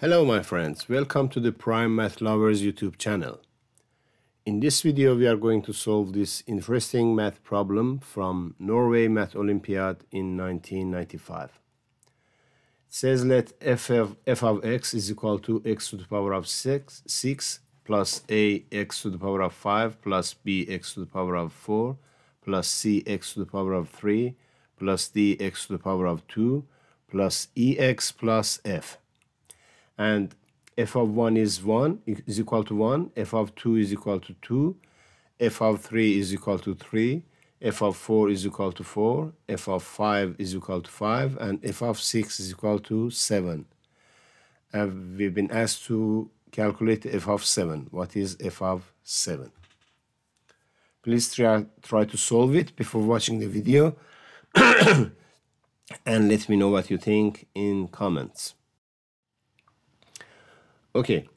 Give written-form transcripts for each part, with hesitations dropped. Hello my friends, welcome to the Prime Math Lovers YouTube channel. In this video we are going to solve this interesting math problem from Norway Math Olympiad in 1995. It says let f of x is equal to x to the power of 6 plus a x to the power of 5 plus b x to the power of 4 plus c x to the power of 3 plus d x to the power of 2 plus e x plus f. And f of 1 is equal to 1, f of 2 is equal to 2, f of 3 is equal to 3, f of 4 is equal to 4, f of 5 is equal to 5, and f of 6 is equal to 7. And we've been asked to calculate f of 7. What is f of 7? Please try to solve it before watching the video and let me know what you think in comments. Okay,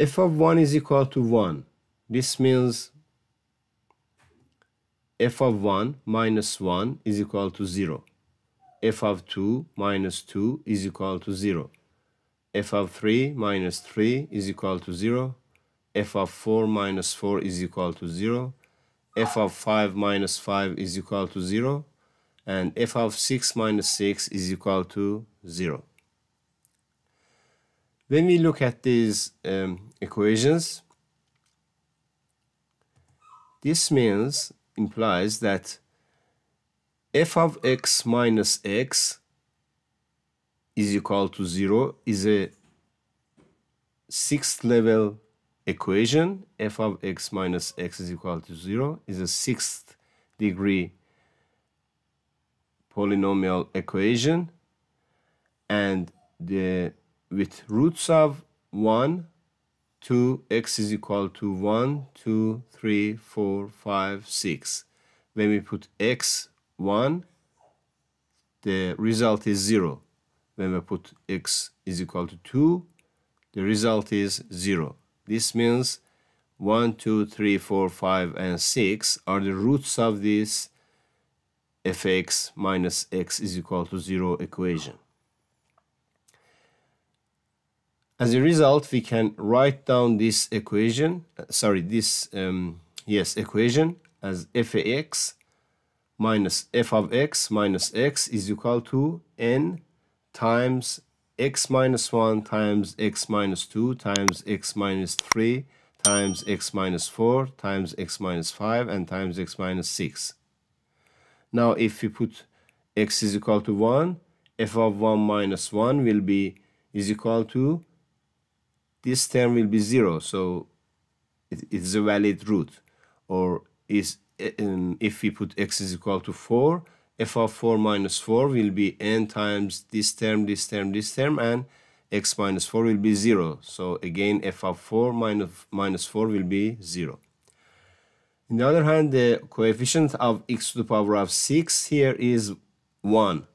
f of 1 is equal to 1. This means f of 1 minus 1 is equal to 0. f of 2 minus 2 is equal to 0. f of 3 minus 3 is equal to 0. f of 4 minus 4 is equal to 0. f of 5 minus 5 is equal to 0. And f of 6 minus 6 is equal to 0. When we look at these equations, this implies that f of x minus x is equal to 0 is a sixth level equation. F of x minus x is equal to 0 is a sixth degree polynomial equation, and with roots of 1, 2, x is equal to 1, 2, 3, 4, 5, 6. When we put x 1, the result is 0. When we put x is equal to 2, the result is 0. This means 1, 2, 3, 4, 5, and 6 are the roots of this fx minus x is equal to 0 equation. As a result, we can write down this equation, equation as f of x minus x is equal to n times x minus 1 times x minus 2 times x minus 3 times x minus 4 times x minus 5 and times x minus 6. Now if we put x is equal to 1, f of 1 minus 1 is equal to this term will be 0, so it's a valid root. Or if we put x is equal to 4, f of 4 minus 4 will be n times this term, and x minus 4 will be 0. So again, f of 4 minus 4 will be 0. On the other hand, the coefficient of x to the power of 6 here is 1.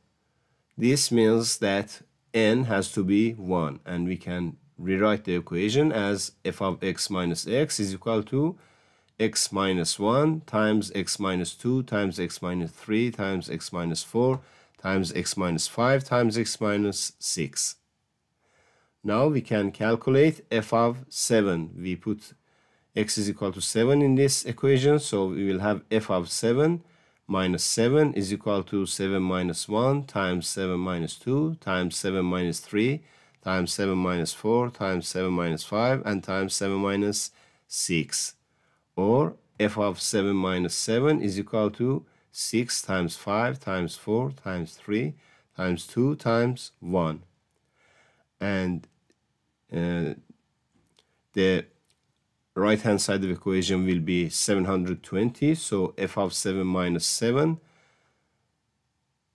This means that n has to be 1, and we can rewrite the equation as f of x minus x is equal to x minus 1 times x minus 2 times x minus 3 times x minus 4 times x minus 5 times x minus 6. Now we can calculate f of 7. We put x is equal to 7 in this equation, so we will have f of 7 minus 7 is equal to 7 minus 1 times 7 minus 2 times 7 minus 3 times 7 minus 4 times 7 minus 5 and times 7 minus 6, or f of 7 minus 7 is equal to 6 times 5 times 4 times 3 times 2 times 1. And the right hand side of the equation will be 720, so f of 7 minus 7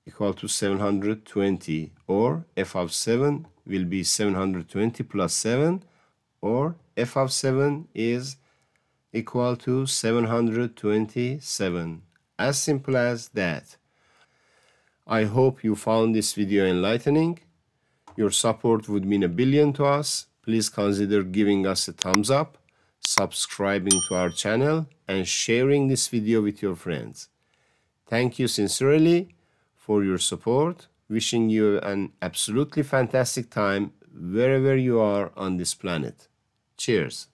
equal to 720, or f of 7 will be 720 plus 7, or f of 7 is equal to 727. As simple as that. I hope you found this video enlightening. Your support would mean a billion to us. Please consider giving us a thumbs up, subscribing to our channel, and sharing this video with your friends. Thank you sincerely for your support. wishing you an absolutely fantastic time wherever you are on this planet. Cheers!